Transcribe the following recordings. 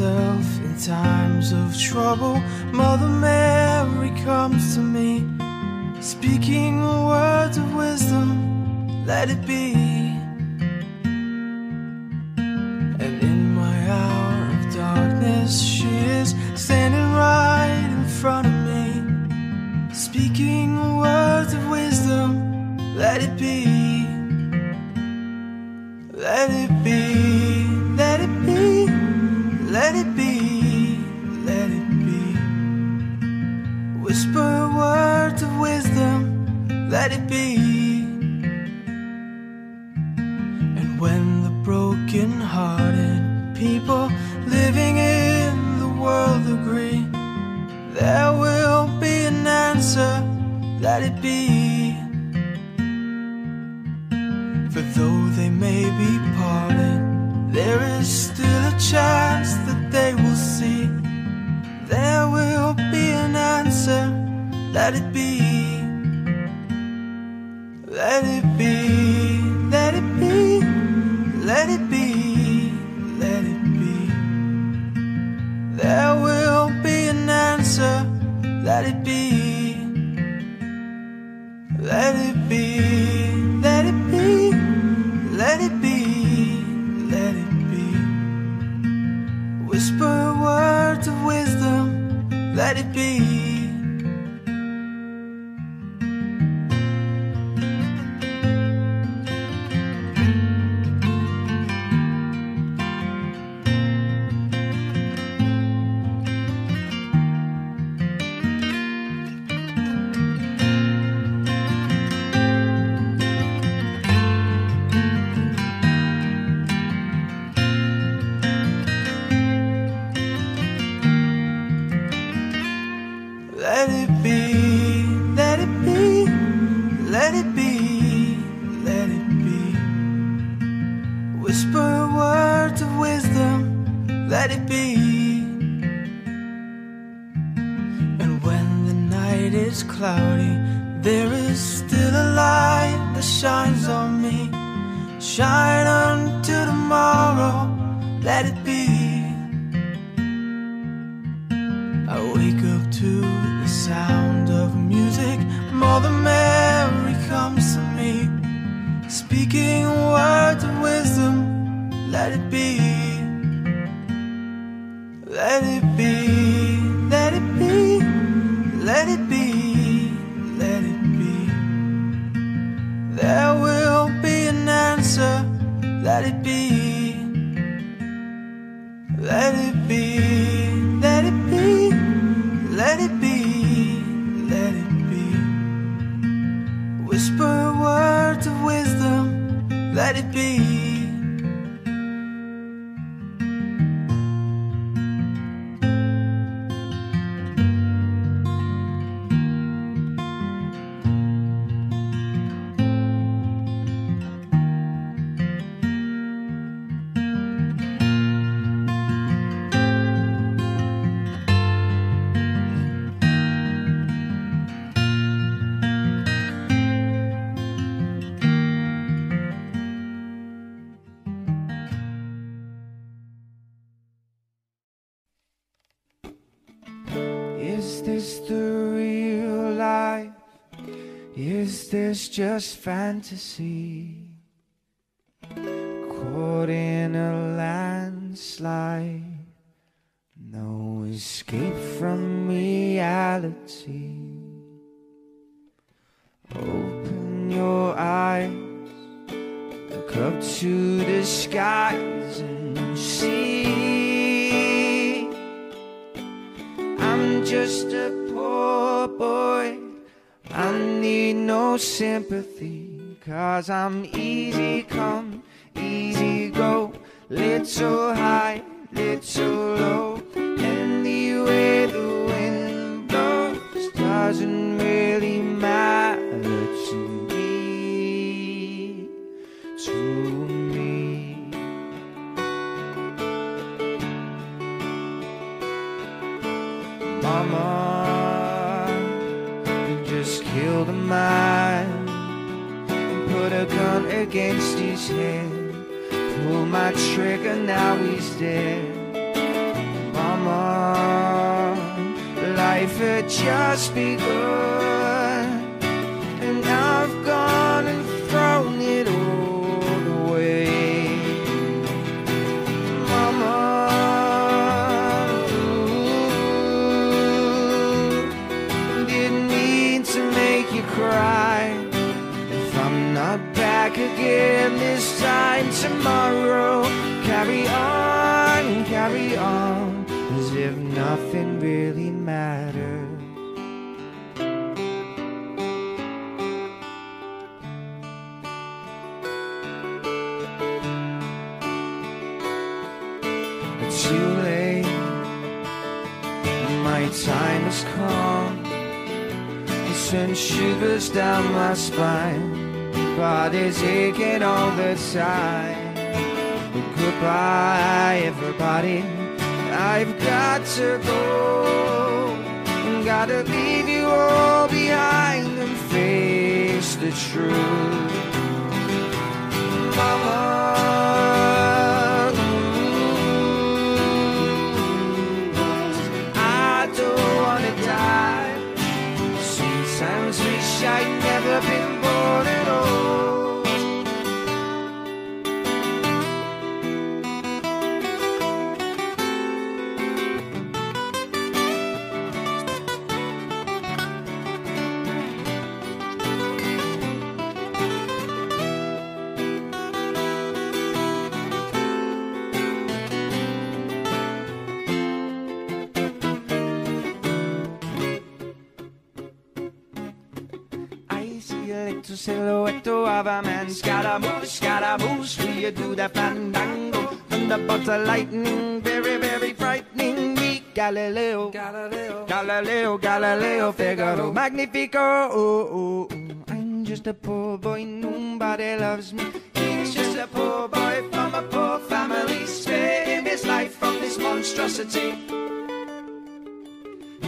myself in times of trouble. Mother Mary comes to me, speaking words of wisdom, let it be. And in my hour of darkness, she is standing right in front of me, speaking words of wisdom, let it be. Let it be, let it be, let it be, let it be. Whisper words of wisdom, let it be. And when the broken-hearted people living in the world agree, there will be an answer, let it be. For though they may be parted, there is still a chance that they will see. There will be an answer, let it be. Let it be, let it be, let it be, let it be. There will be an answer, let it be. Let it be, let it be, let it be, let it be. Whisper words of wisdom, let it be. It's just fantasy, caught in a landslide, no escape from reality. Open your eyes, look up to the skies and see, I'm just a poor boy, I need no sympathy, 'cause I'm easy come, easy go, little high, little low, and the way the wind blows doesn't really matter to me, to me. Mama, killed a man and put a gun against his head, pull my trigger, now he's dead. on. Life had just begun, and I've gone and thrown it all away. Mama, ooh, didn't mean to make you cry. If I'm not back again this time tomorrow, carry on, carry on, as if nothing really mattered. It's too late, my time has come. You send shivers down my spine, my body's aching all the time. Goodbye, everybody, I've got to go. Gotta leave you all behind and face the truth. Mama, ooh, I don't wanna die. Sometimes wish I'd never been born at all. Little silhouette of a man, Scaramouche, Scaramouche, will you do the fandango? Thunderbolts of lightning, very, very frightening me. Galileo, Galileo, Galileo, Galileo, Figaro, Magnifico. Oh, oh, oh. I'm just a poor boy, nobody loves me. He's just a poor boy from a poor family. Spare him his life from this monstrosity.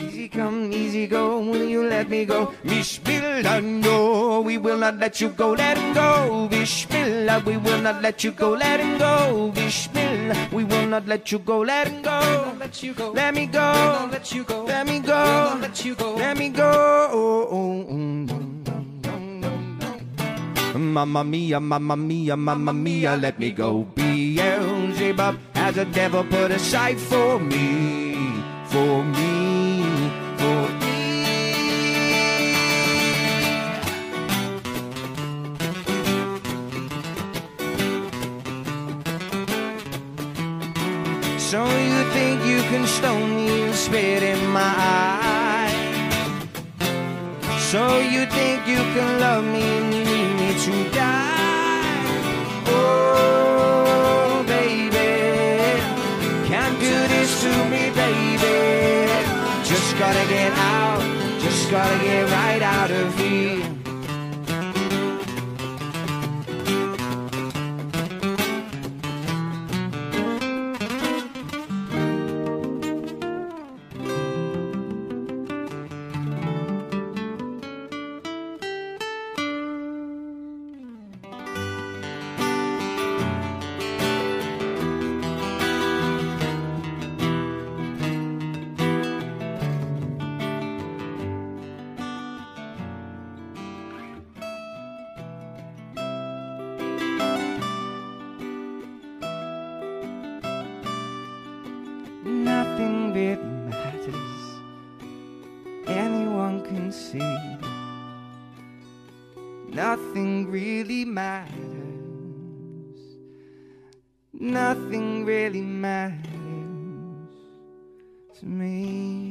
Easy come, easy go, will you let me go? Bishmilando, we will not let you go, let him go. Bishmillah, we will not let you go, let him go. Bishmillah, we will not let you go, let him go. Let me go, let me go, let me go, let me go, let me go. Mamma mia, let me go. Beelzebub has a devil put aside for me, for me. So you think you can stone me and spit in my eye? So you think you can love me and you need me to die? Oh, baby, can't do this to me, baby. Just gotta get out, just gotta get right out of here. Nothing really matters. Nothing really matters to me.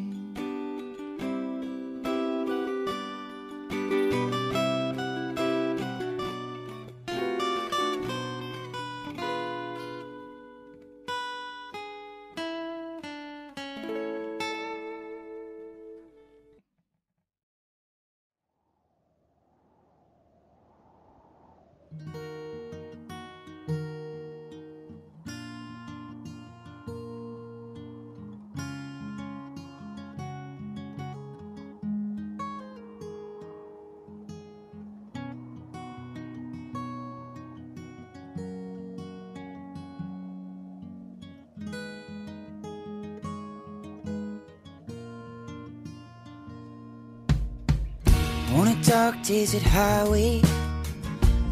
dark, desert highway,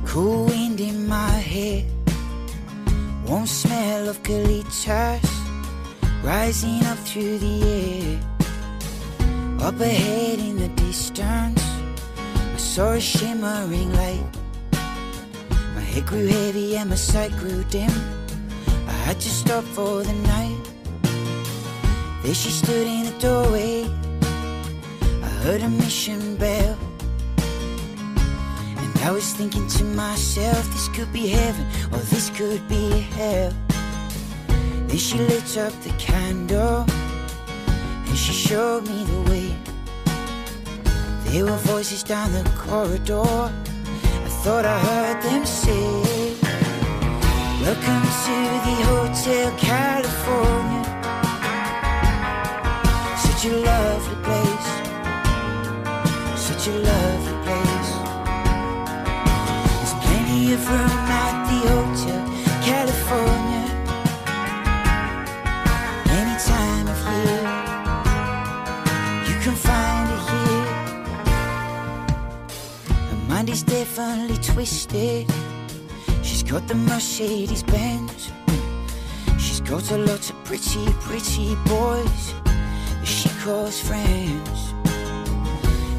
cool wind in my hair, warm smell of calichas rising up through the air. Up ahead in the distance, I saw a shimmering light. My head grew heavy and my sight grew dim. I had to stop for the night. There she stood in the doorway. I heard a mission bell, and I was thinking to myself, this could be heaven or this could be hell. Then she lit up the candle and she showed me the way. There were voices down the corridor, I thought I heard them say, welcome to the Hotel California, such a lovely place, such a lovely place. There's plenty of room at the Hotel California, any time of year, you can find it here. Her mind is definitely twisted, she's got the Mercedes Benz, she's got a lot of pretty, pretty boys that she calls friends.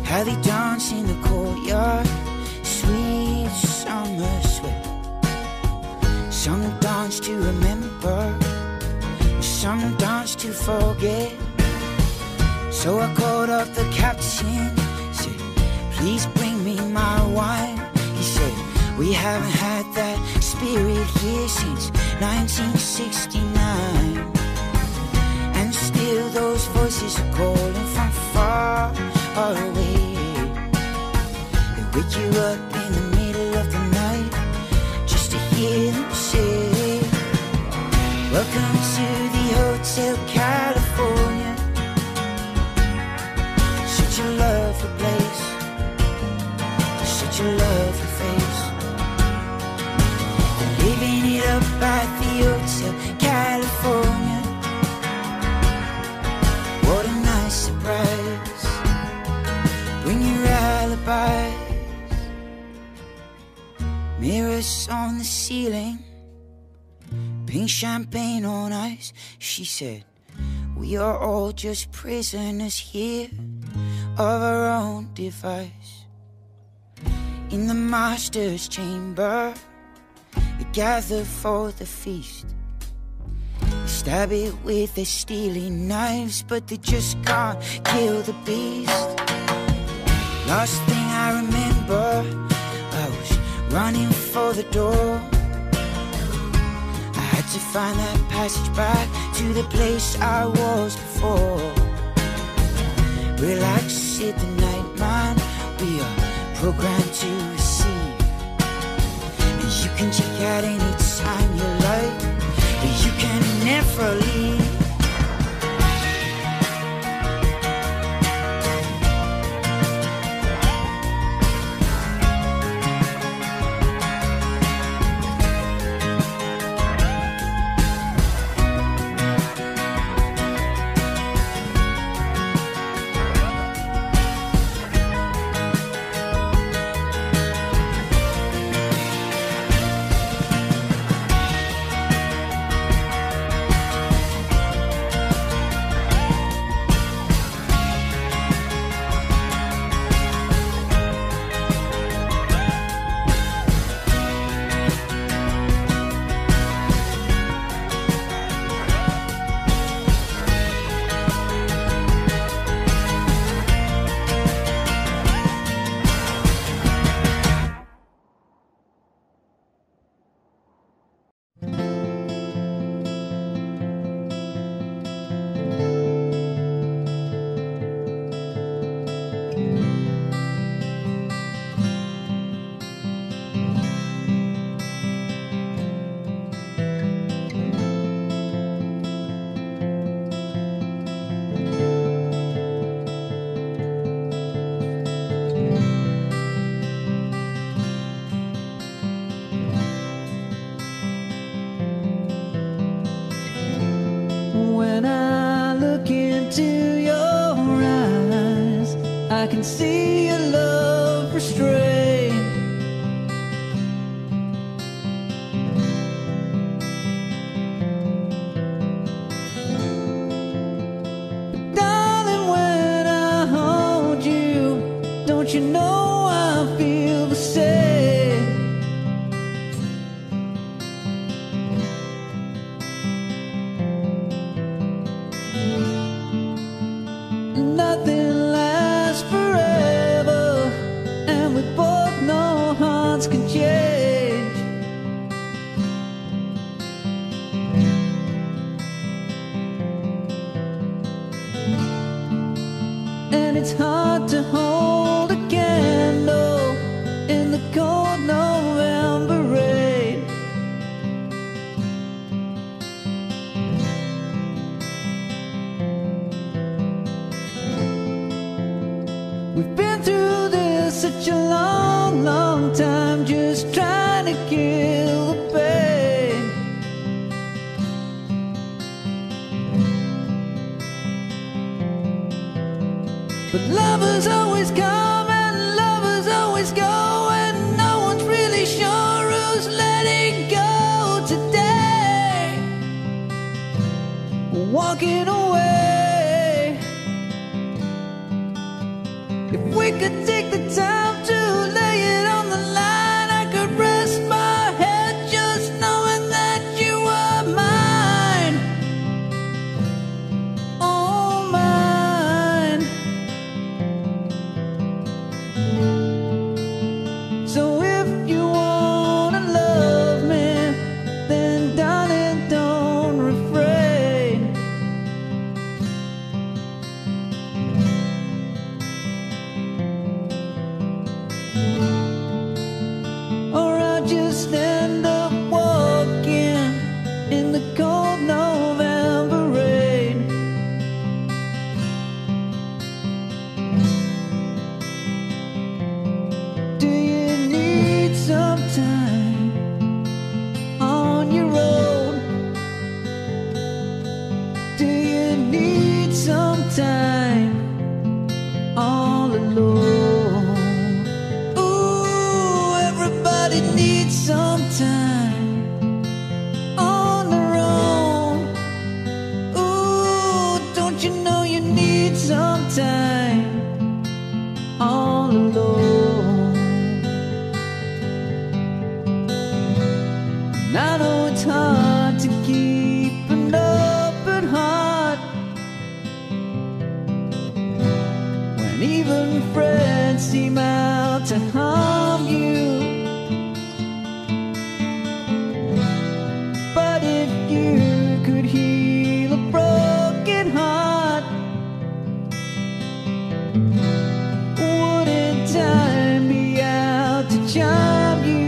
How they dance in the courtyard, sweet summer sweat. Some dance to remember, some dance to forget. So I called up the captain, said, please bring me my wine. He said, we haven't had that spirit here since 1969. And still those voices are calling from far away. Wake you up in the middle of the night just to hear them say, welcome to the Hotel California, such a lovely place, such a lovely face. They're living it up at the Hotel California, what a nice surprise, bring your alibi. Mirrors on the ceiling, pink champagne on ice. She said, we are all just prisoners here of our own device. In the master's chamber, they gather for the feast. They stab it with their steely knives, but they just can't kill the beast. Last thing I remember, running for the door, I had to find that passage back to the place I was before. Relax, hit the night mind, we are programmed to receive. And you can check out any time you like, but you can never leave. See your love It's hard to hold a candle in the cold November rain. We've been through this such a long, long time, just trying to kill the pain. But lovers always come and lovers always go, and no one's really sure who's letting go today. Walking away. If we could take the time to lay it on the line, I could rest my head just knowing that you were mine. Oh, mine. So if you wanna love me, then darling, don't refrain. Or I'll just end up walking in the cold November rain. Do you need some time on your own? Do you need some time all alone? Ooh, everybody needs some time on their own. Ooh, don't you know you need some time all alone? And I know it's hard to keep an open heart when even friends seem out to harm you. But if you could heal a broken heart, wouldn't time be out to charm you?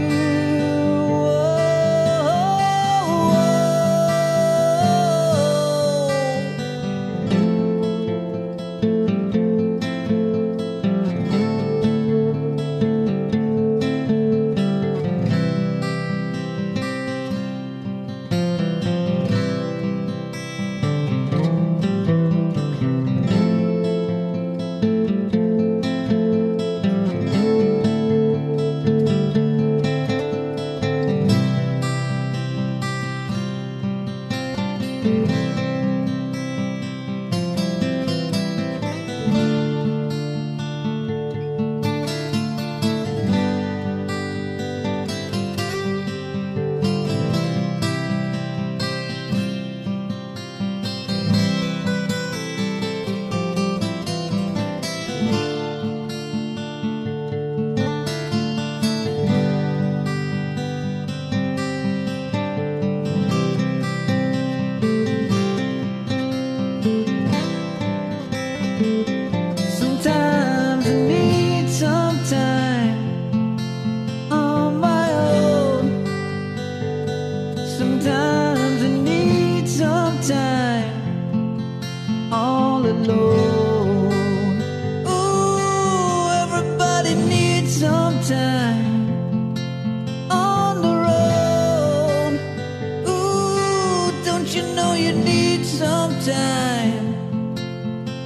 Oh. Sometimes I need some time on my own. Sometimes I need some time all alone. Ooh, everybody needs some time on their own. Ooh, don't you know you need some time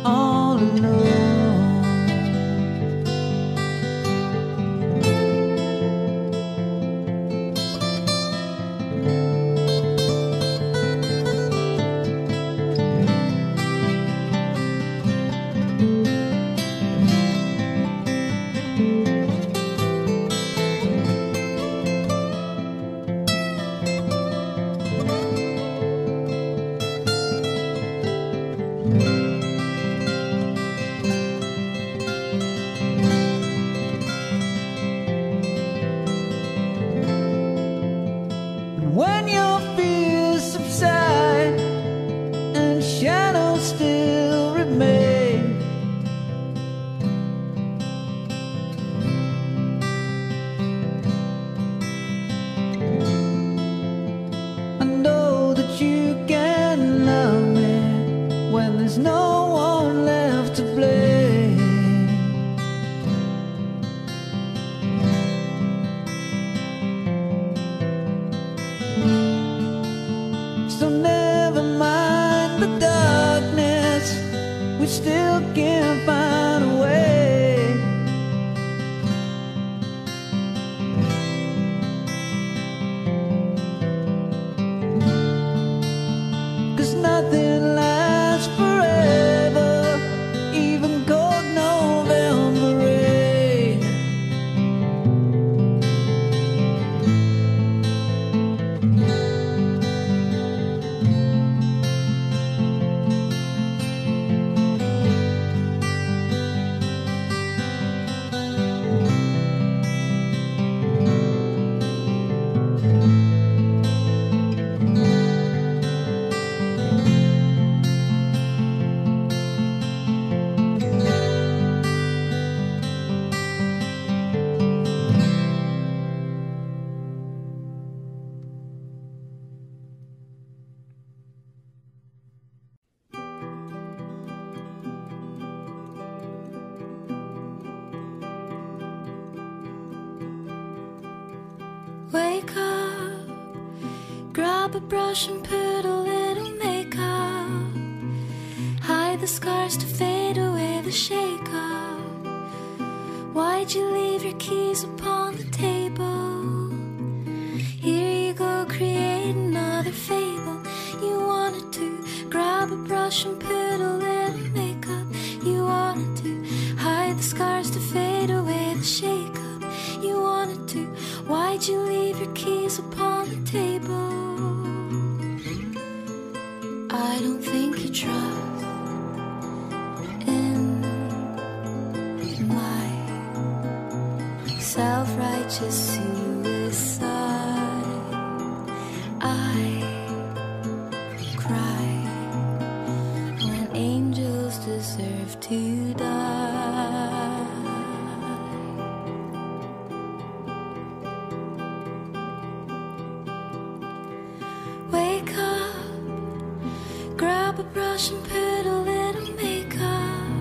all alone? So never mind the darkness, we still can find a way. Cause nothing lasts forever, even cold November rain. Wake up, grab a brush and put a little makeup. Hide the scars to fade away the shake-up. Why'd you leave your keys upon the table? Here you go, create another fable. You wanted to grab a brush and put a little makeup. You wanted to hide the scars to fade away the shake-up. You wanted to. Why'd you leave your keys upon the table? I don't think you trust in my self-righteous suicide. I cry when angels deserve to die. Brush and put a little makeup.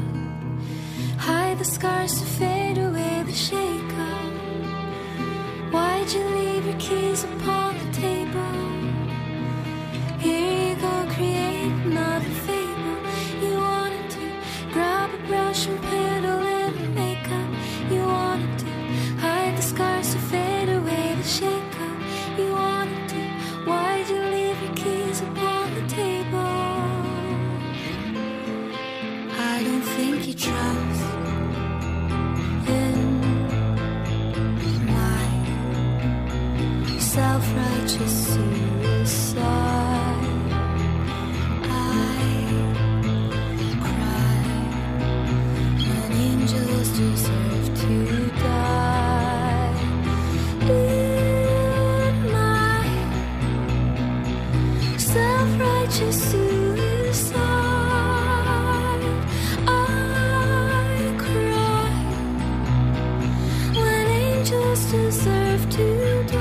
Hide the scars to fade away the shake-up. Why'd you leave your keys upon the table? Here you go, create another fable. You wanted to grab a brush and put a little makeup. You wanted to hide the scars to fade away the shake-up. You wanted to. Why'd you leave your keys upon the table? I don't think you trust in my self-righteous suicide. I cry when angels deserve to die. In my self-righteous suicide. Deserve to die.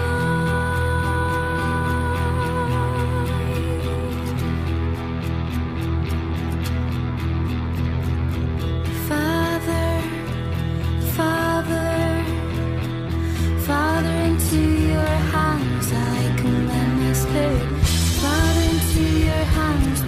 Father, Father, Father, into your hands I commend my spirit. Father, into your hands.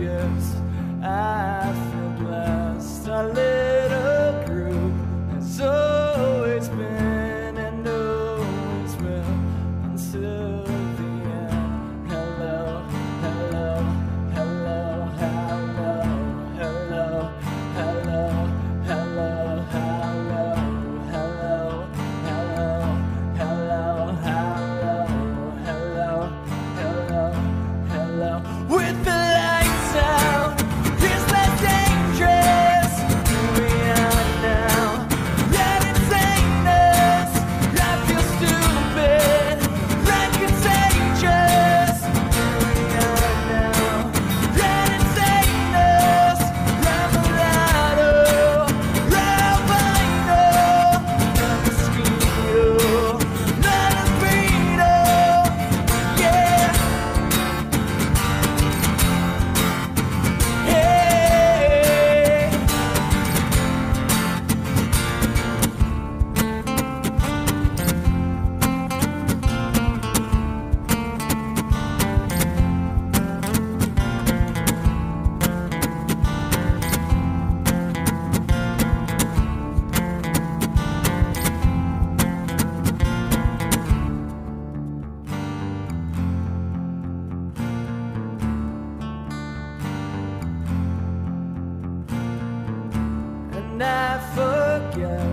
gifts. I feel blessed. Our little group has always been and always will until the end. Hello, hello, hello, hello, hello, hello, hello, hello, hello, hello, hello, hello, hello, hello, hello. With the lights out. I forget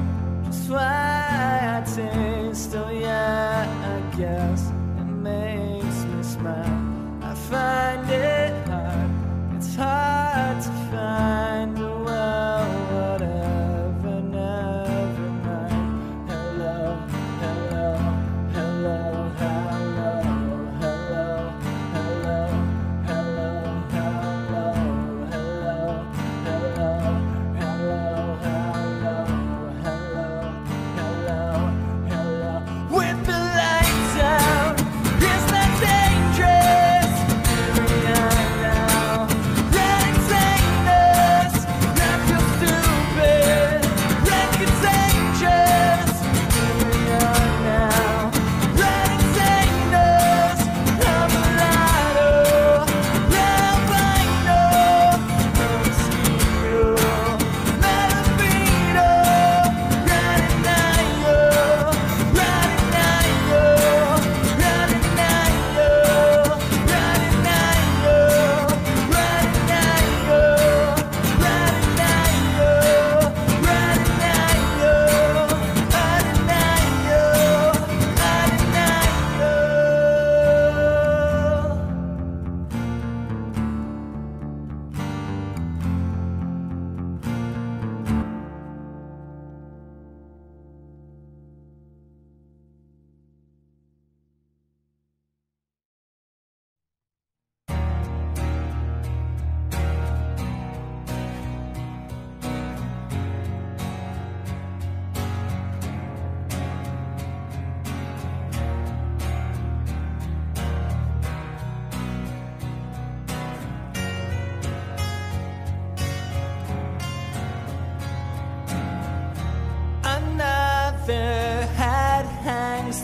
just why I taste, oh yeah, I guess it makes me smile. I find it hard, it's hard to find a well, whatever, never mind. Hello, hello, hello, hello, hello, hello, hello, hello, hello, hello, hello.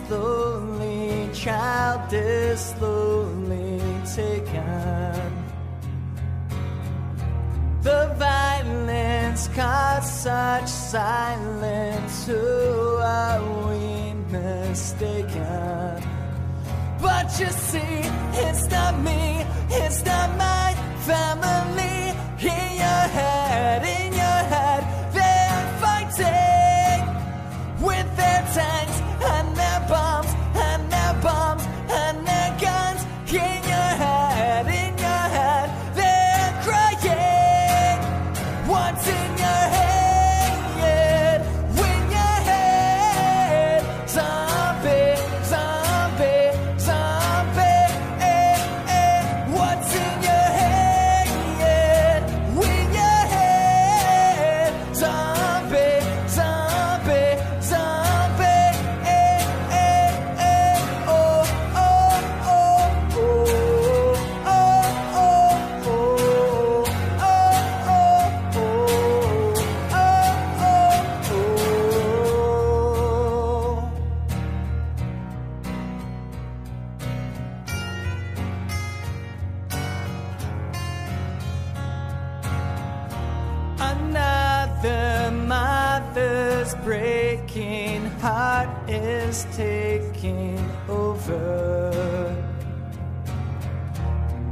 Slowly, child is slowly taken. The violence caused such silence. Who are we mistaken? But you see, it's not me, it's not my family. In your head, in your head, they're fighting with their tanks and their bombs, and their bombs, and their guns. In your head, they're crying. What's in your head? In your head, zombie, zombie, zombie. What's in your head? is breaking, heart is taking over.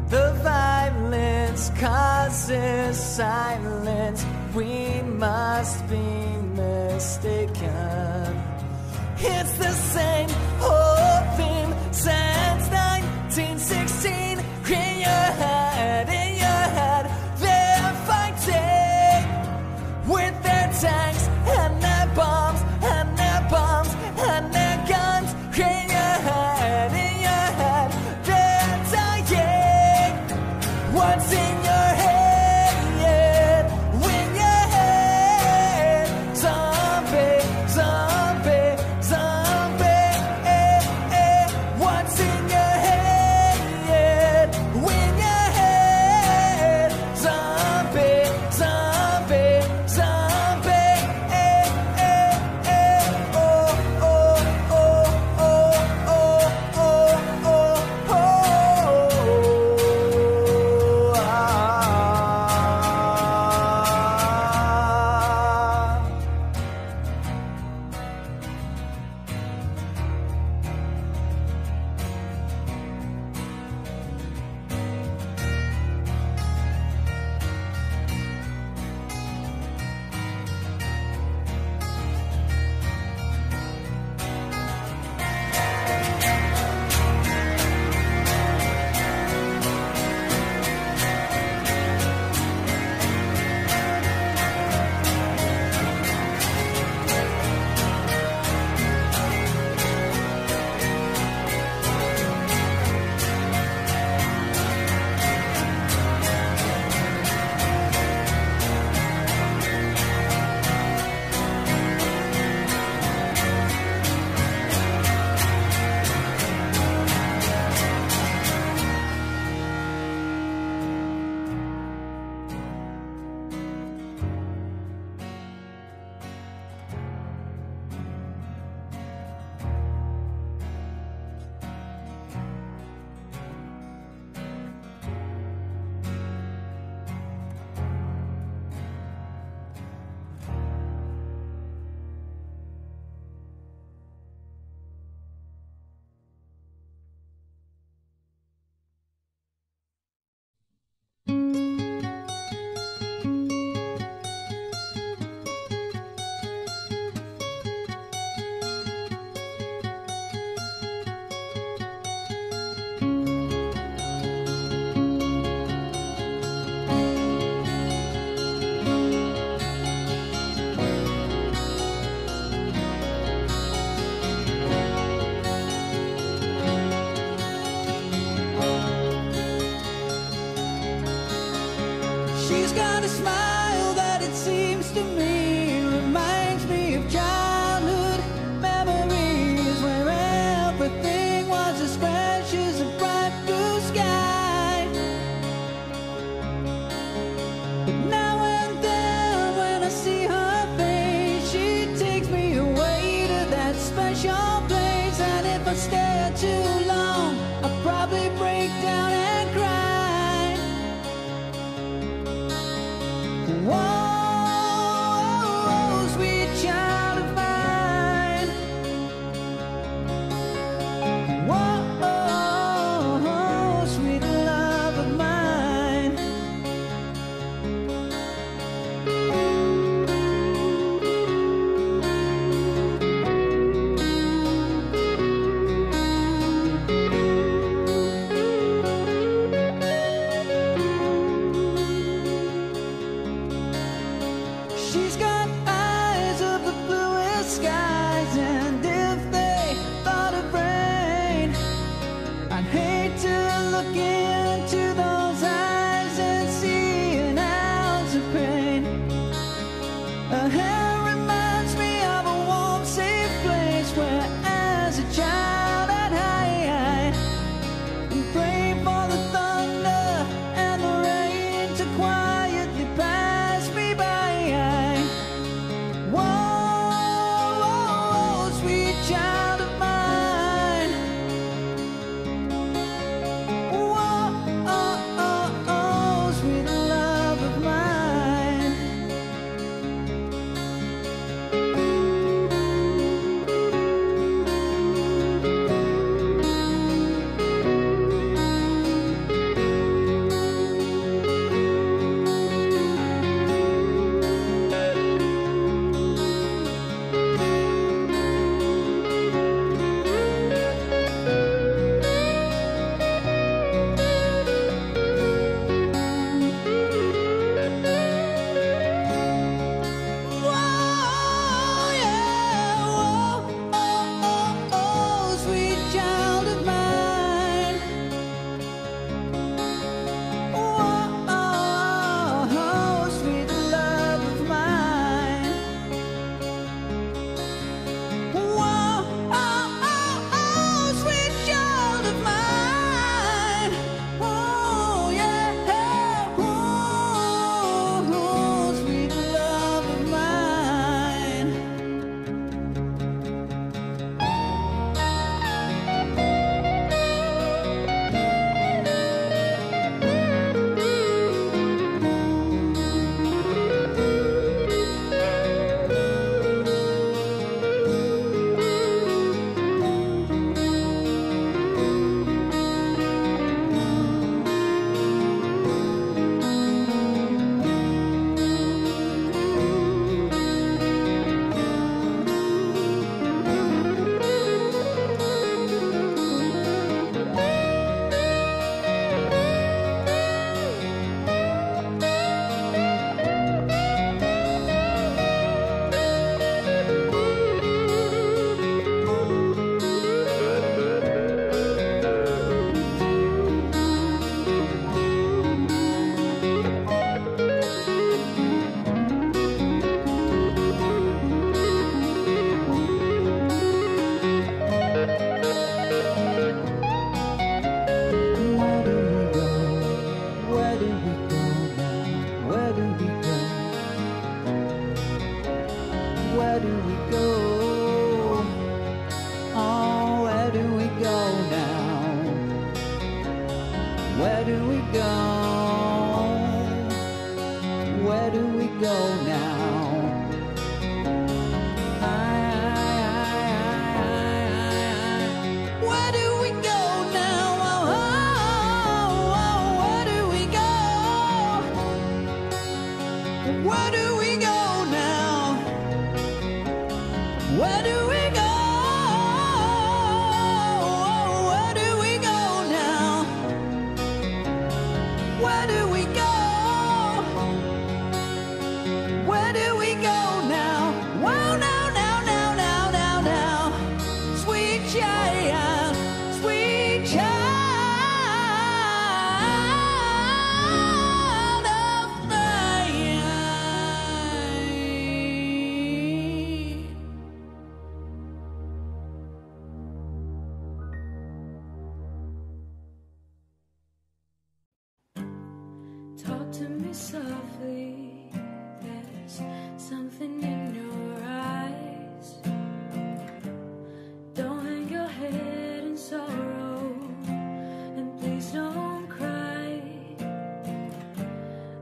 The violence causes silence. We must be mistaken. It's the same old theme since 1916. In your head, in your head, they're fighting with their tanks and their bombs and their bombs and their guns. In your head, in your head, they're dying. What's in your head? In your head, zombie, zombie, zombie. What's in your Where do we go? Where do we go now? Where do we go now? Oh, oh, oh, where do we go? Where do we go now? Where do we go? Where do we go? Where do we go now? Wow, now, now, now, now, now, now. Sweet child of mine. Talk to me softly, there's something in your eyes. Don't hang your head in sorrow, and please don't cry.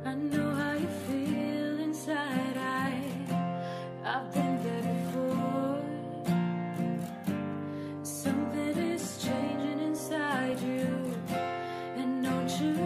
I know how you feel inside, I've been there before. Something is changing inside you, and don't you?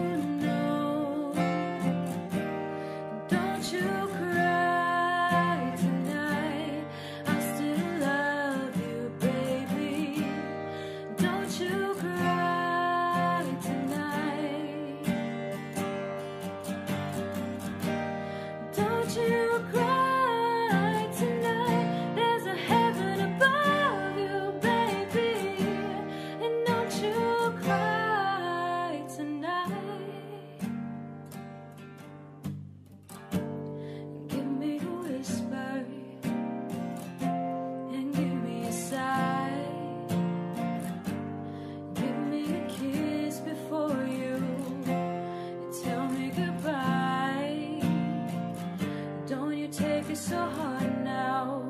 So hard now,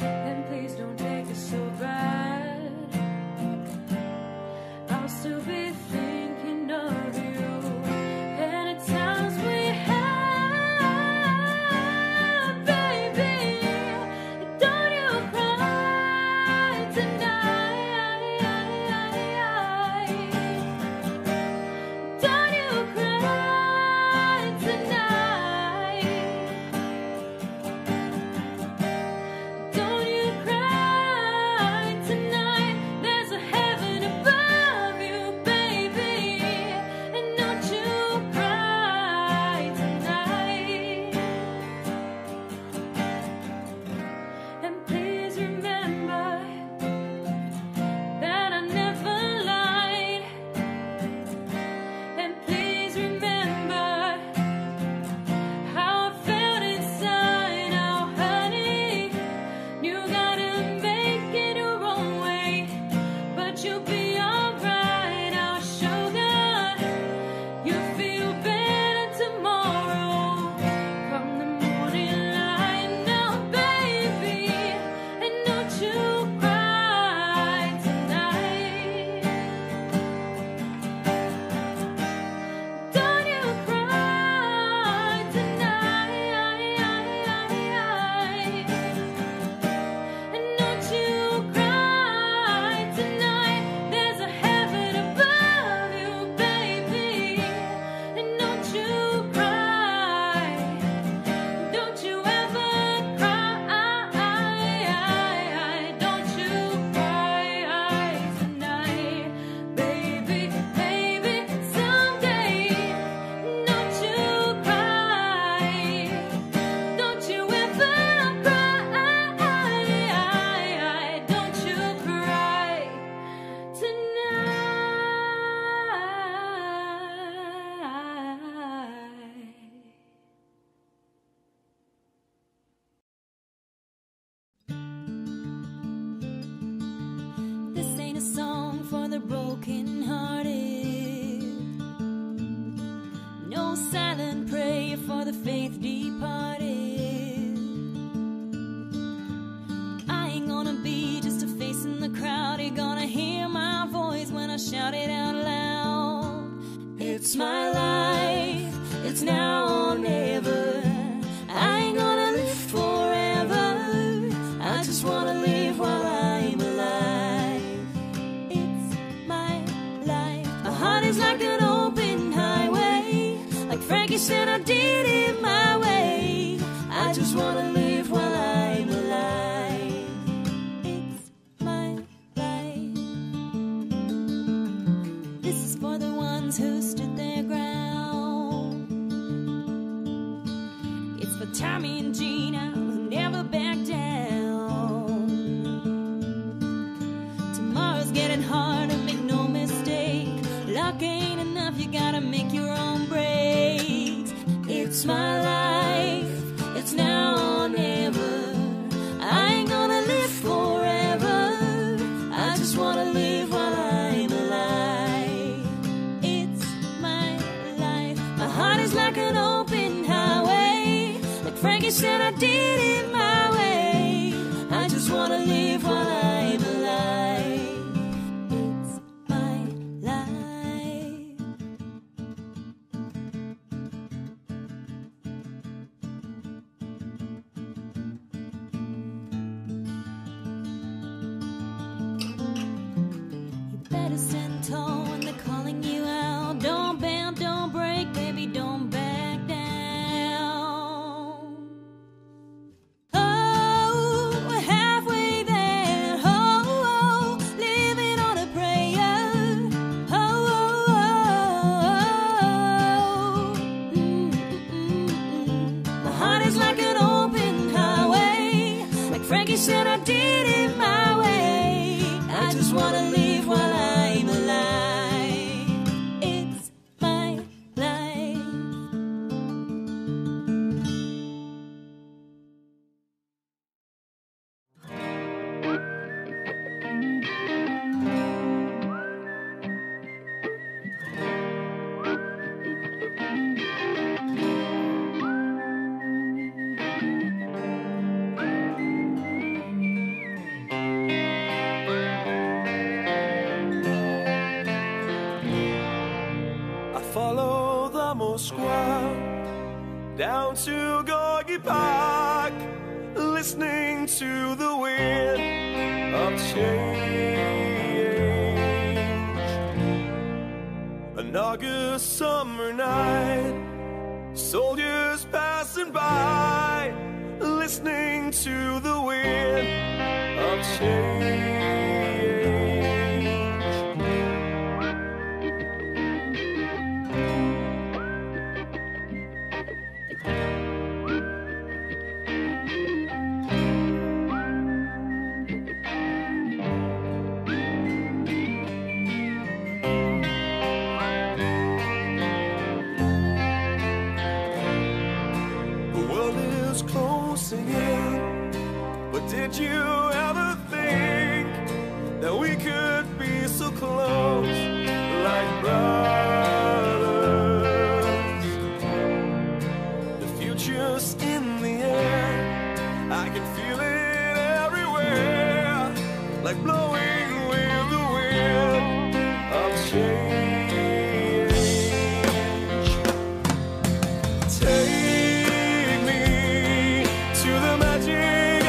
and please don't take it so bad. I'll still be thinking of you, and at times we have, baby. Don't you cry tonight. Don't you cry tonight. Shouted out loud, It's my life, it's now or never. I ain't gonna live forever. I just wanna live while I'm alive. It's my life. My heart is like an open highway. Like Frankie said, I did it my way. I just wanna live while I'm alive. It's my life. This is for the ones who stood their ground. It's for Tommy and Gina who never back down. Tomorrow's getting harder, make no mistake. Luck ain't enough, you gotta make your own breaks. It's my life. It's now or never. I ain't gonna live forever. I just wanna live while I'm alive. It's my life. My heart is like an open highway. Like Frankie said, I did it my way. I just wanna live while I'm alive. It's my life. Better stand tall when they're calling you out. Don't bend, don't break, baby, don't back down. Oh, we're halfway there. Oh, oh, living on a prayer. Oh, oh, oh, oh. My heart is like an open highway. Like Frankie said, I did it my way. I just wanna live while I'm alive. It's my life. Square down to Gorgie Park, listening to the wind of change. An August summer night, soldiers passing by, listening to the wind of change. Did you ever think that we could be so close, like brothers? The future's in the air, I can feel it everywhere, like blowing with the wind of change. Take me to the magic me.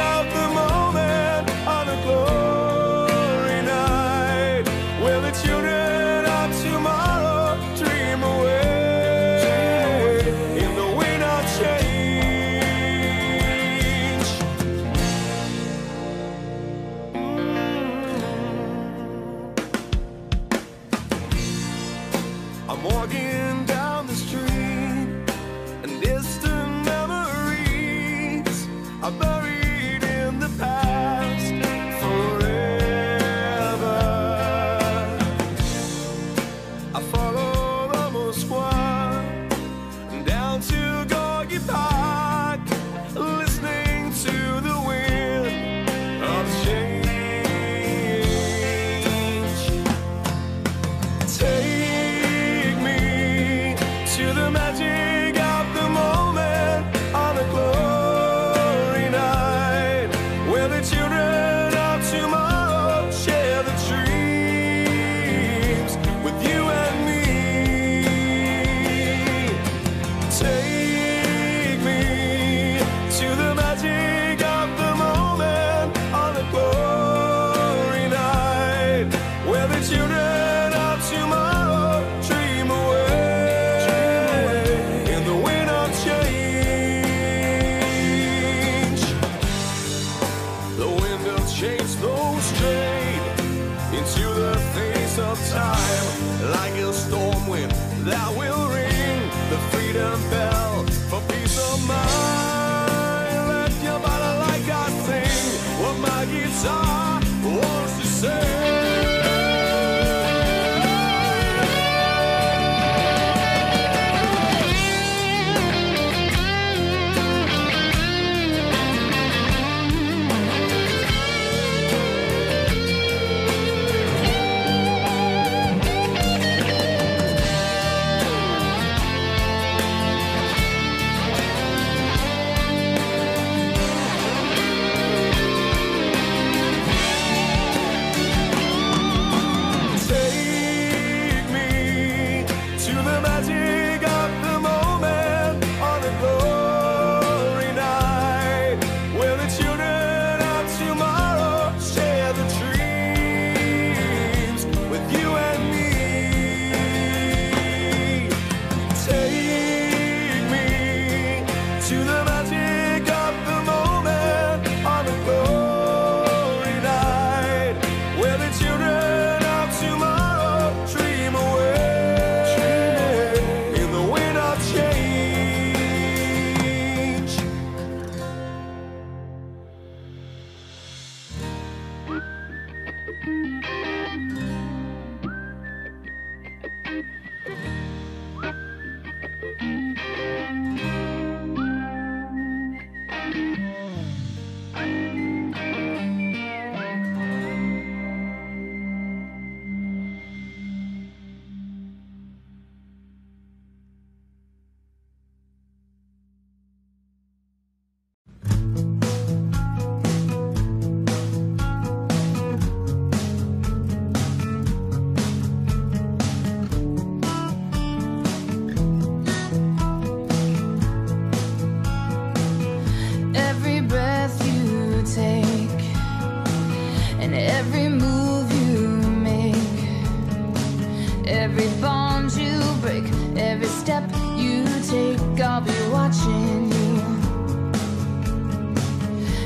step you take, I'll be watching you.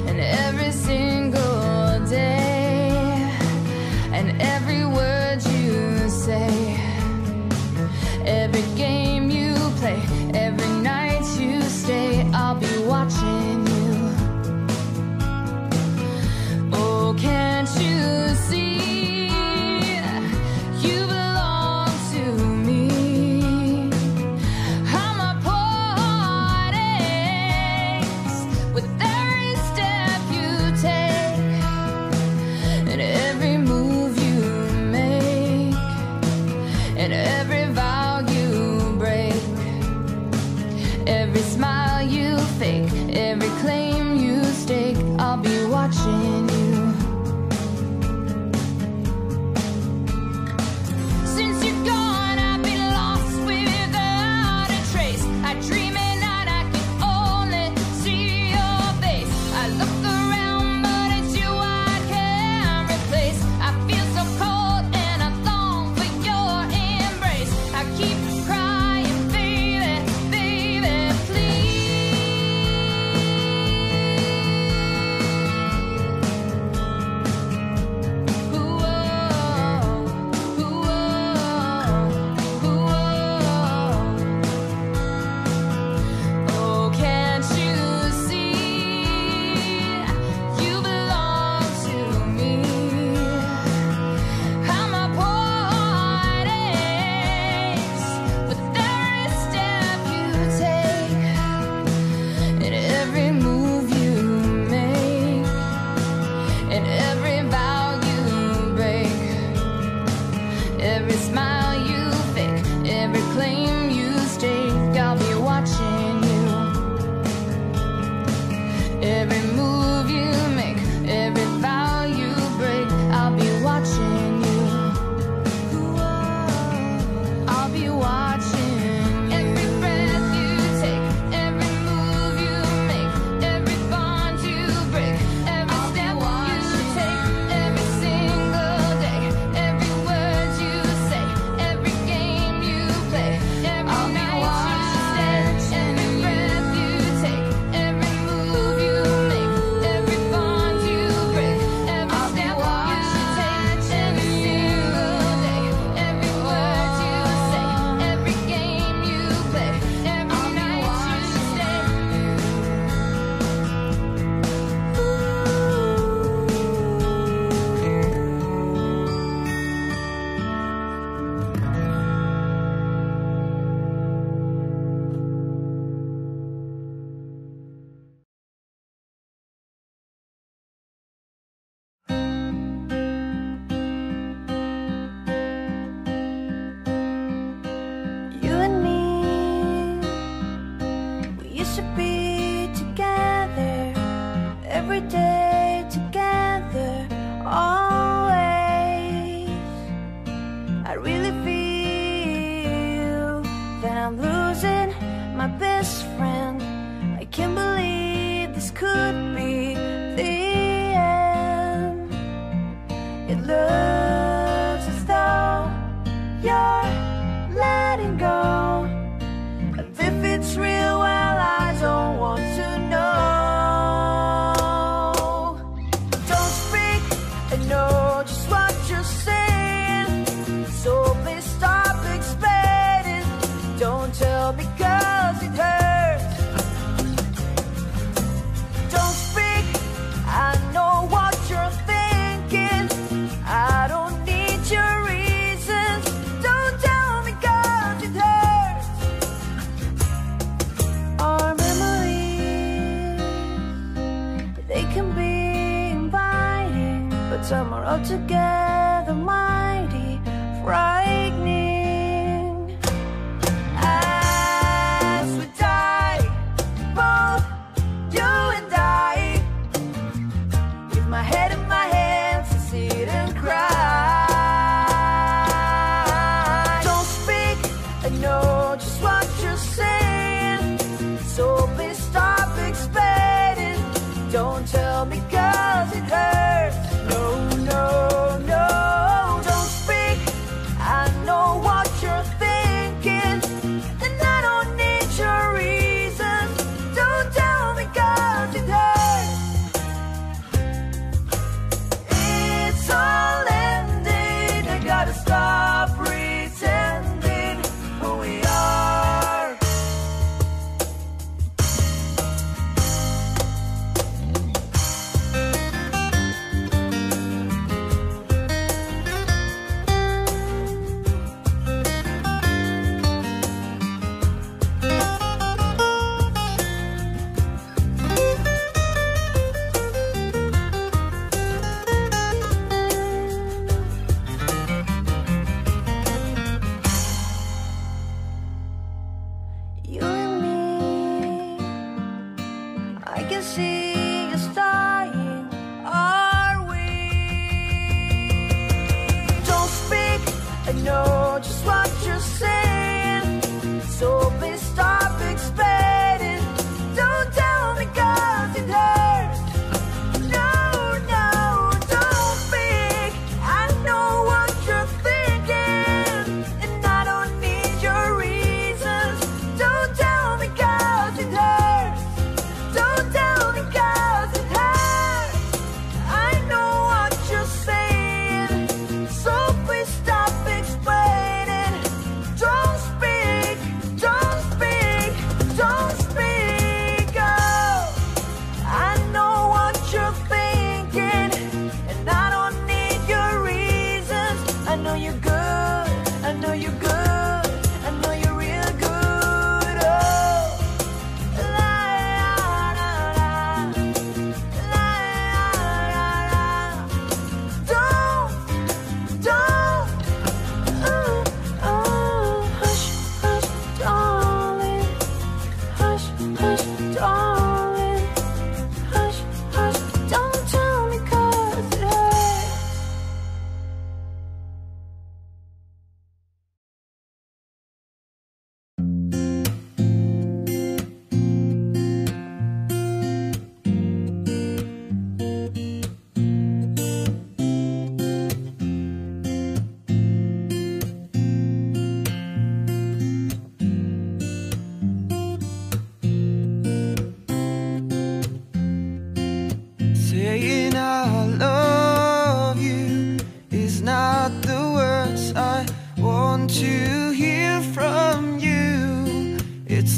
And every single day, and every word you say, every game you play, every night you stay, I'll be watching you. Oh, can't you see?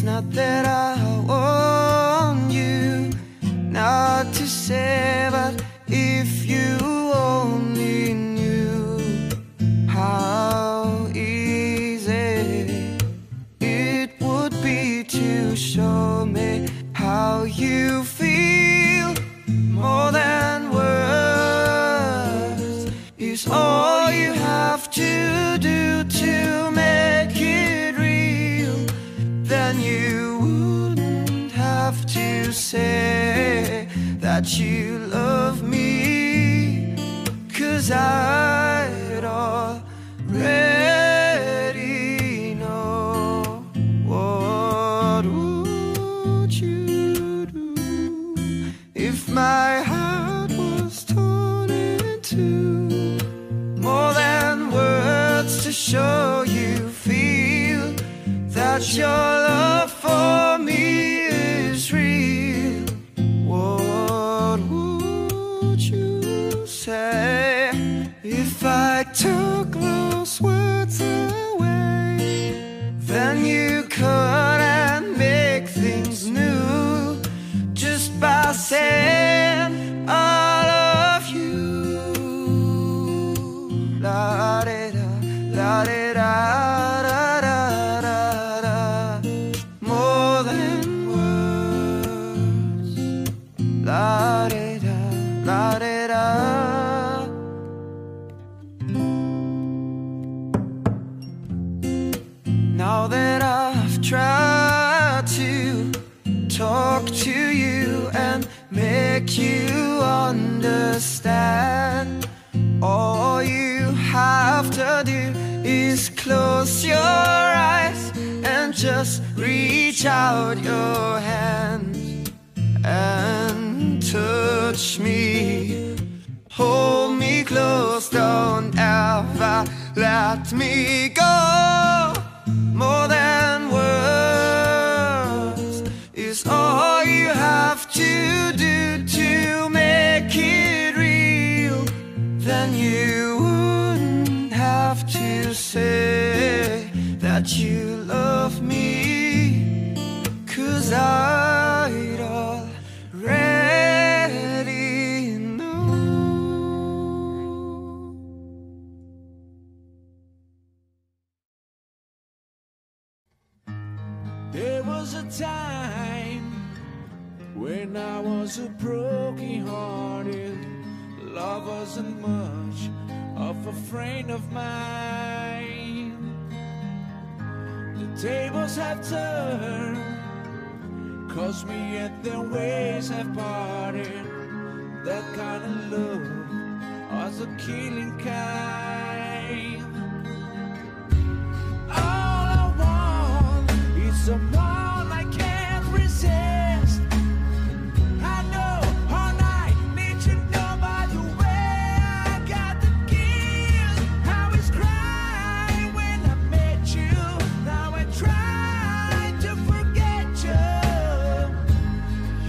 It's not that I want you not to say, but if you only knew how easy it would be to show me how you feel. More than words is all you have to do to make it real. Then you wouldn't have to say that you love me, 'cause I'd already know. What would you do if my heart was torn in two? More than words to show you feel that your love for me is real. What would you say if I took those words away? Then you couldn't make things new just by saying I love you. La-de-da, la-de-da. Now that I've tried to talk to you and make you understand, all you have to do is close your eyes and just reach out your hand and touch me. Hold me close, don't ever let me go. More than words is all you have to do to make it real. Then you wouldn't have to say that you love me, 'cause I'd already. There was a time when I was a broken-hearted love wasn't much of a friend of mine. The tables have turned, 'cause me and their ways have parted. That kind of love was a killing kind. Someone I can't resist. I know all I need to know by the way I got the gift. I was crying when I met you. Now I try to forget you.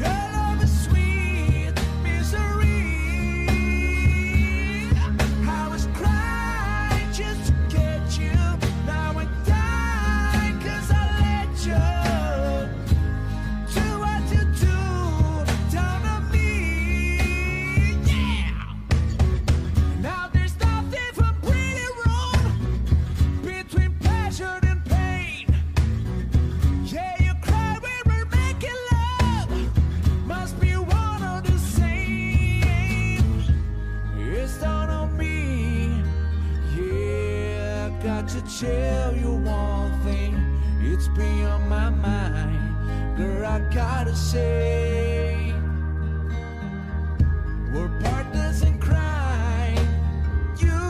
Your love is sweet misery. I was crying just to get you. Now I die 'cause I do what you do down on me, yeah. Now there's nothing for pretty room between pleasure and pain. Yeah, you cry when we're making love, must be one or the same. It's down on me, yeah. I got to tell you one thing. It's been on my mind, girl, I gotta say. We're partners in crime. You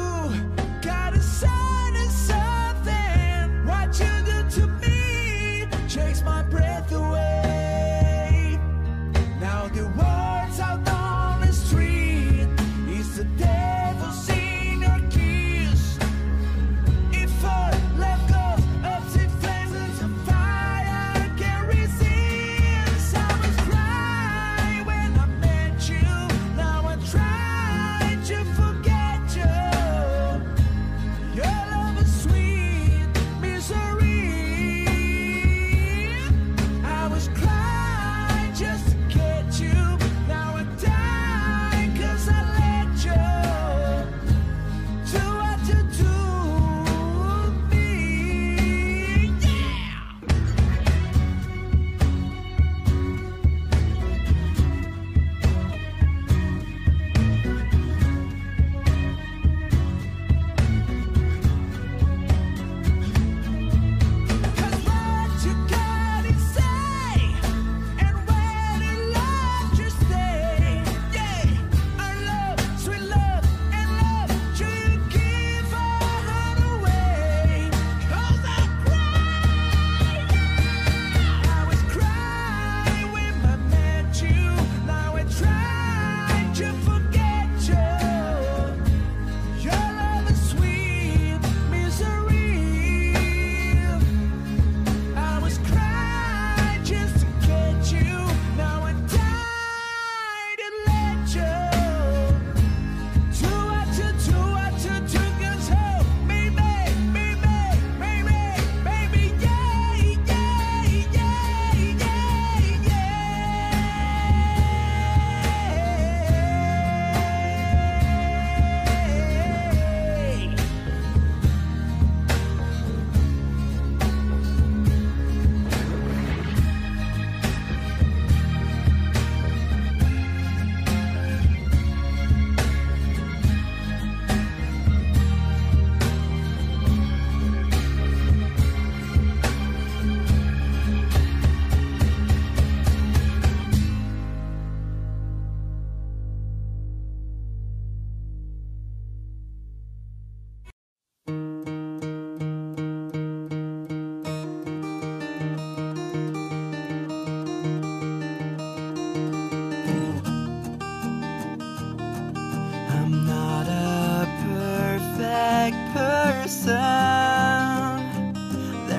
gotta sign us something. What you do to me takes my breath away. Now the words out on the street is the devil's in your kiss. If I left goes up to flames of fire, I can't resist. I was crying.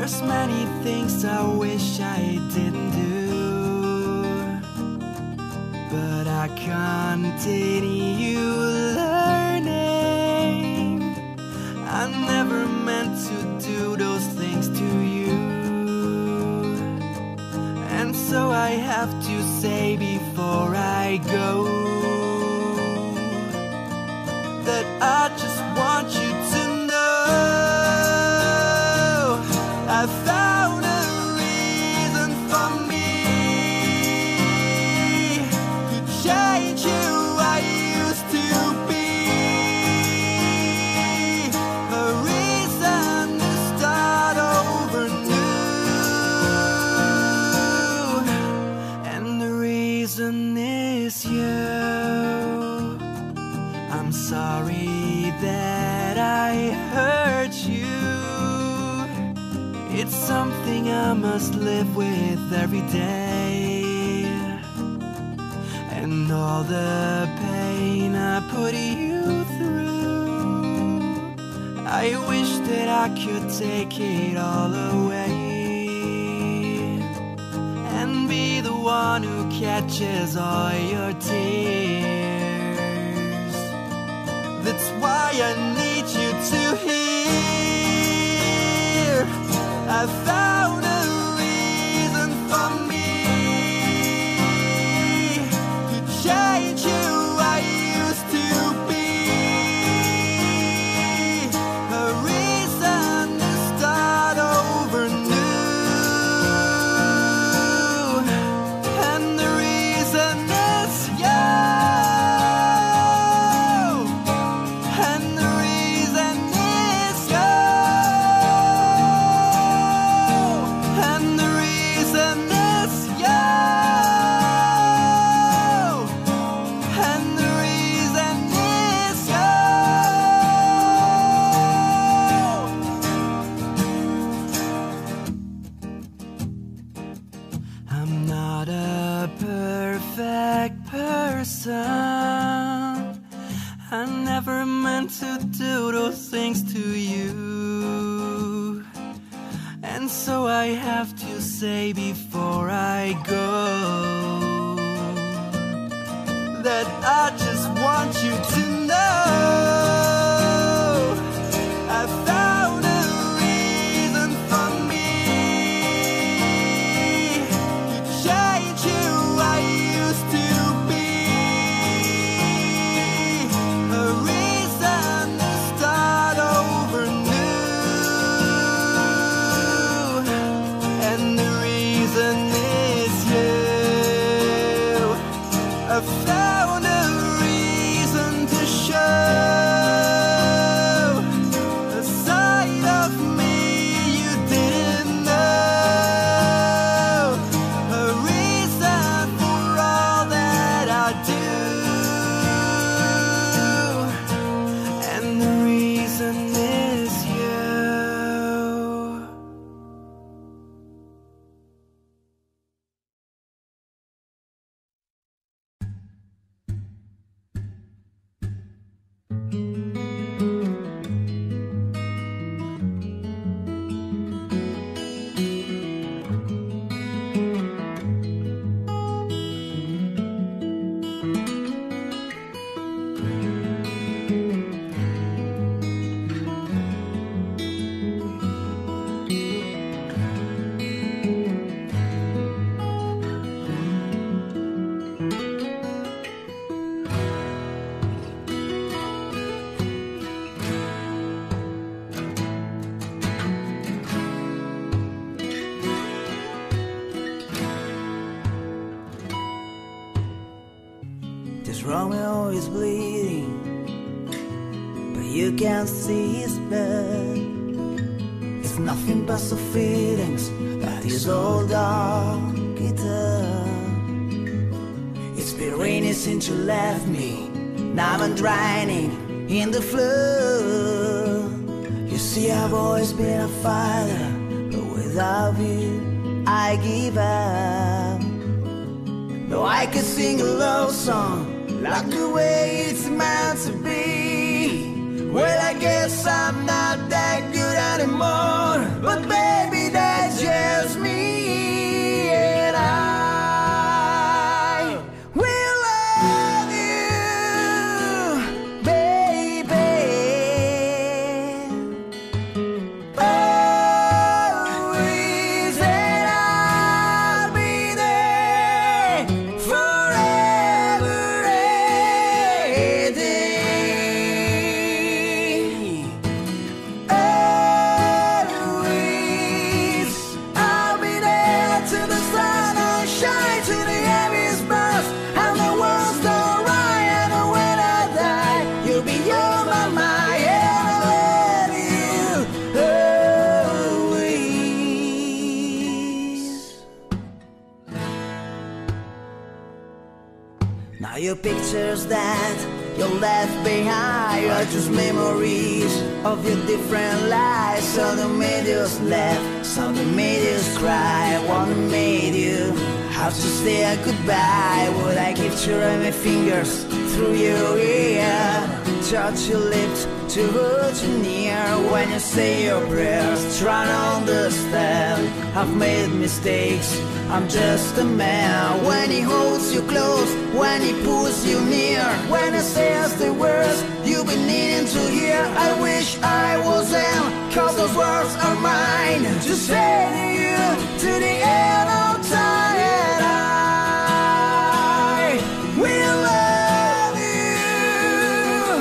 There's many things I wish I didn't do, but I continue learning. I never meant to do those things to you, and so I have to say before I go that I just want you to know I found a reason for me to change who I used to be. A reason to start over new, and the reason is you. I'm sorry that I hurt you. It's something I must live with every day, and all the pain I put you through, I wish that I could take it all away and be the one who catches all your tears. That's why I need you to hear I found a reason for me to change who I used to be. A reason to start over new, and the reason is you. And the reason is you. And the reason is you. And the reason is you. I'm not a perfect person. I never meant to do those things to you, and so I have to say before I go that I just want you to know I found a reason for me to change who I used to be. A reason to start over new, and the reason is you. I found a reason to show a side of me you didn't know. A reason for all that I do, and the reason is you. This Romeo is bleeding, but you can't see his blood. It's nothing but the feelings that his old dog eat up. It's been raining since you left me, now I'm drowning in the flood. You see, I've always been a fighter, but without you, I give up. No, I can sing a love song like the way it's meant to be. Well, I guess I'm not that good anymore, but baby, Now your pictures that you left behind are just memories of your different lives. So the media's left, so the media's cry. Wanna meet you, have to say a goodbye. Would I capture my fingers through your ear? Touch your lips to hold you near. When you say your prayers, try to understand. I've made mistakes, I'm just a man. When he holds you close, when he pulls you near, when he says the words you've been needing to hear. I wish I was him, cause those words are mine to say to you, to the end of time. And I will love you,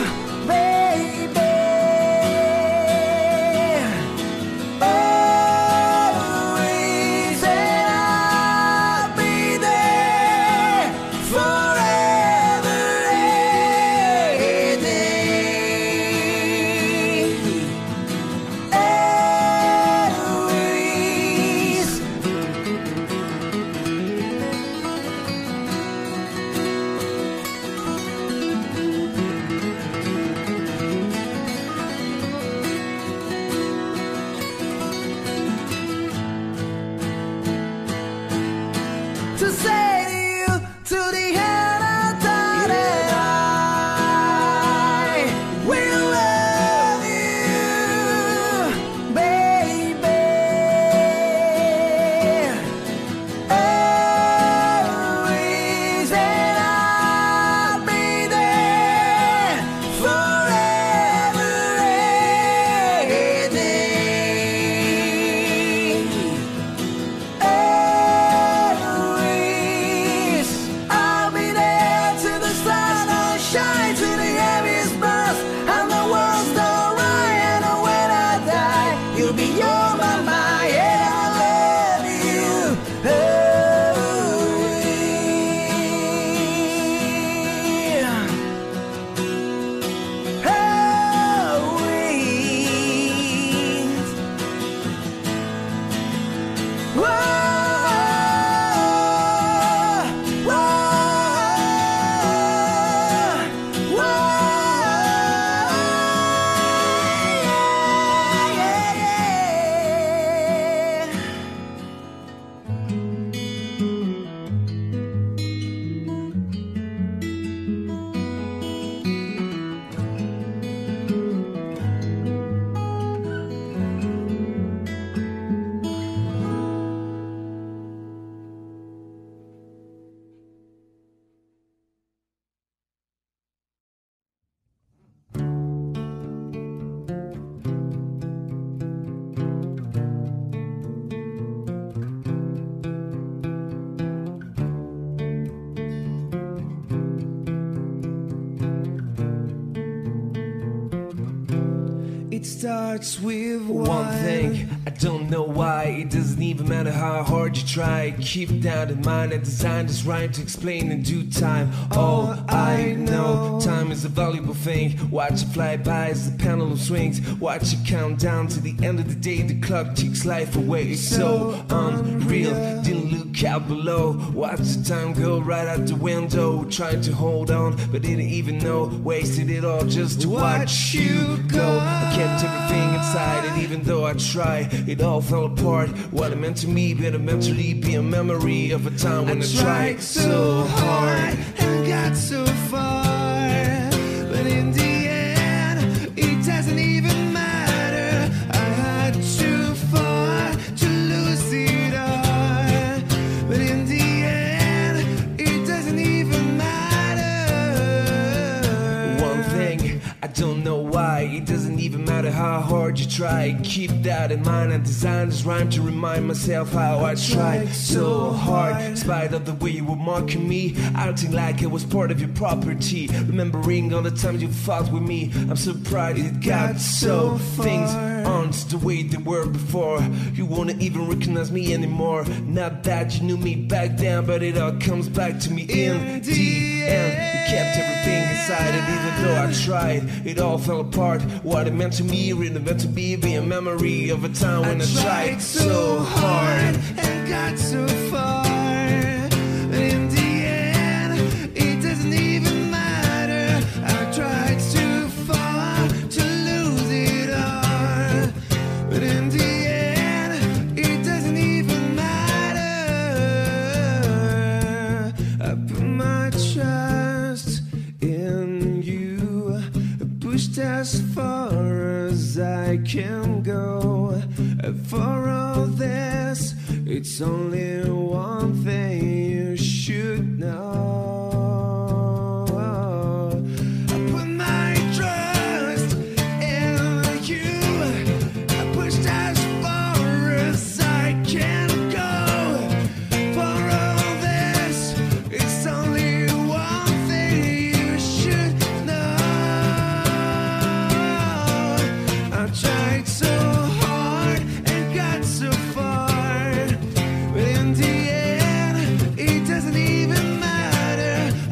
baby, always. And I'll be there forever, every day, always. To say to you, to the end of time, that I will love you, baby, always. And I'll be there forever, every day. Always, I'll be there till the stars don't shine, till the heavens burst and the world's don't rise. And when I die, you'll be on my mind. And I love you always, always. Whoa, whoa, whoa, yeah, yeah, yeah. It starts with one thing, I don't know why. It doesn't even matter how hard you try. Keep that in mind, I designed this rhyme to explain in due time. All I know, time is a valuable thing. Watch it fly by as the pendulum swings. Watch it count down to the end of the day. The clock takes life away, it's so unreal. Didn't look out below, watch the time go right out the window. Tried to hold on, but didn't even know. Wasted it all just to watch you go. I can't everything inside, and even though I try, it all fell apart. What it meant to me, better mentally be a memory of a time when I tried so hard and got so far, but in the end, it doesn't even matter. I had to fall to lose it all, but in the end, it doesn't even matter. One thing, I don't know why. It doesn't even matter how hard you try. Keep that in mind, I designed this rhyme to remind myself how I tried so hard. In spite of the way you were mocking me, acting like I was part of your property, remembering all the times you fought with me. I'm so proud it got so things aren't the way they were before. You won't even recognize me anymore. Not that you knew me back then, but it all comes back to me in the end. You kept everything inside, and even though I tried, it all fell apart. What it meant to me, really meant to be a memory of a time when I tried so hard and got so far, but in the end, it doesn't all this, it's only one thing you should know. I put my trust in you. I pushed as far as I can go. For all this, it's only one thing you should know. I tried so hard and got so far.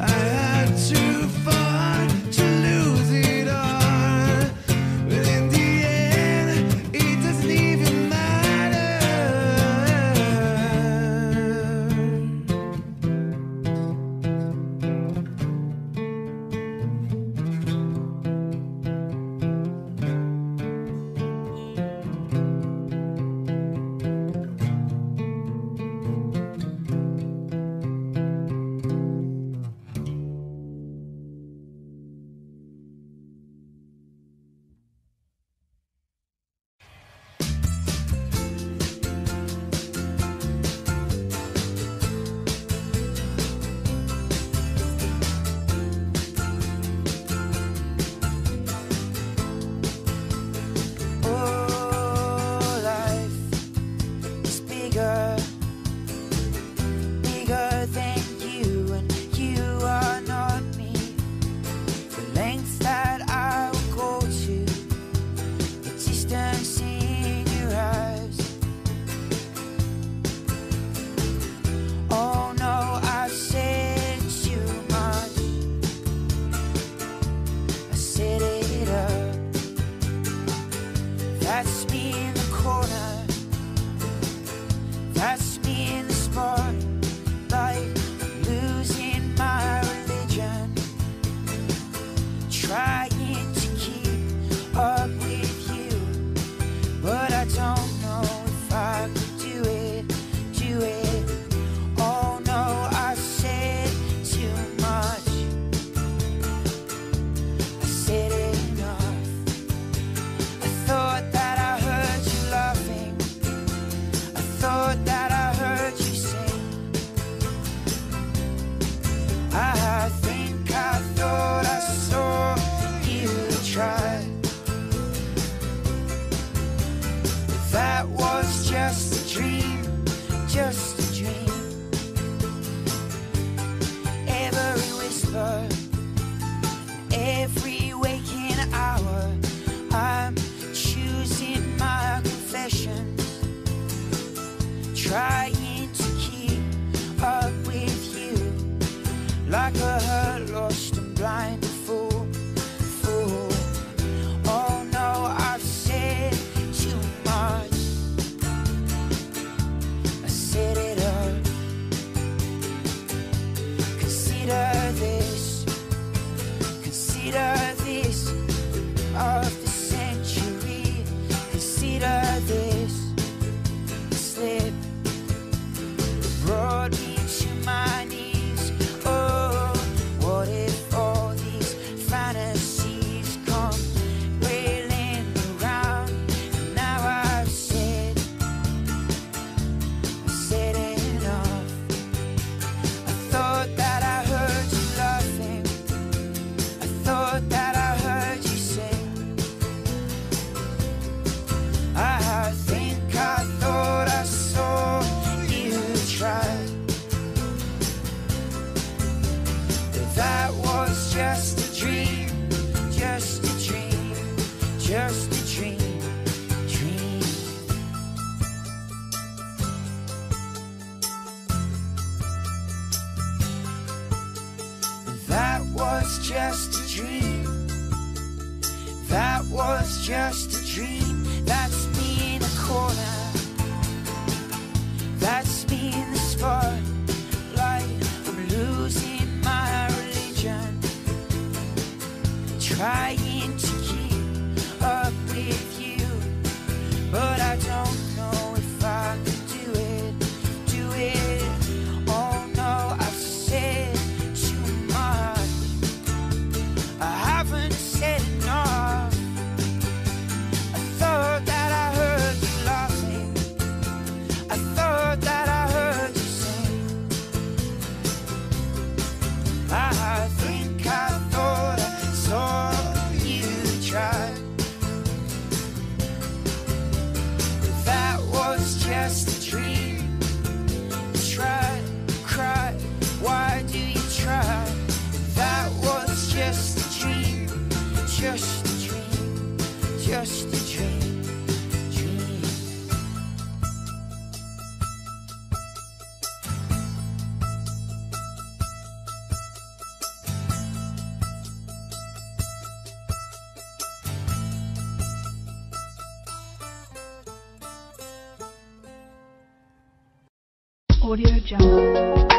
That Audio Jungle.